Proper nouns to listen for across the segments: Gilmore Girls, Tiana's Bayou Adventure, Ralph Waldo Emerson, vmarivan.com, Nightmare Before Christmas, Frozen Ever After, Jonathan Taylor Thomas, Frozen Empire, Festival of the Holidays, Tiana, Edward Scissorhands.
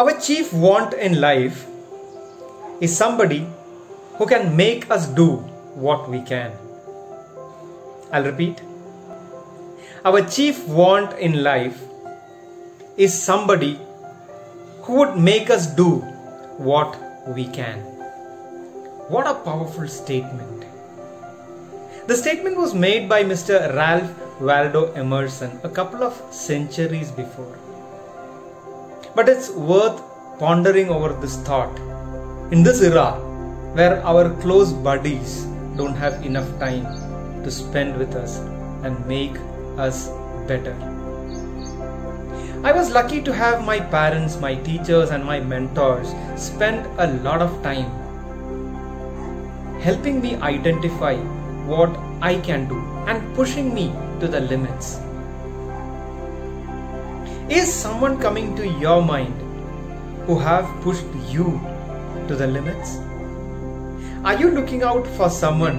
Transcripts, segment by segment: Our chief want in life is somebody who can make us do what we can. I'll repeat. Our chief want in life is somebody who would make us do what we can. What a powerful statement. The statement was made by Mr. Ralph Waldo Emerson a couple of centuries before. But it's worth pondering over this thought in this era where our close buddies don't have enough time to spend with us and make us better. I was lucky to have my parents, my teachers and my mentors spend a lot of time helping me identify what I can do and pushing me to the limits. Is someone coming to your mind who have pushed you to the limits? Are you looking out for someone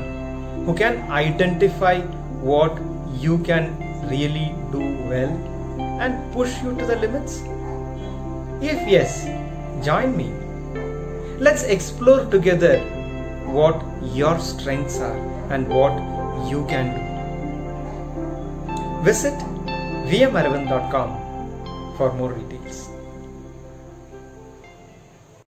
who can identify what you can really do well and push you to the limits? If yes, join me. Let's explore together what your strengths are and what you can do. Visit vmarivan.com for more details.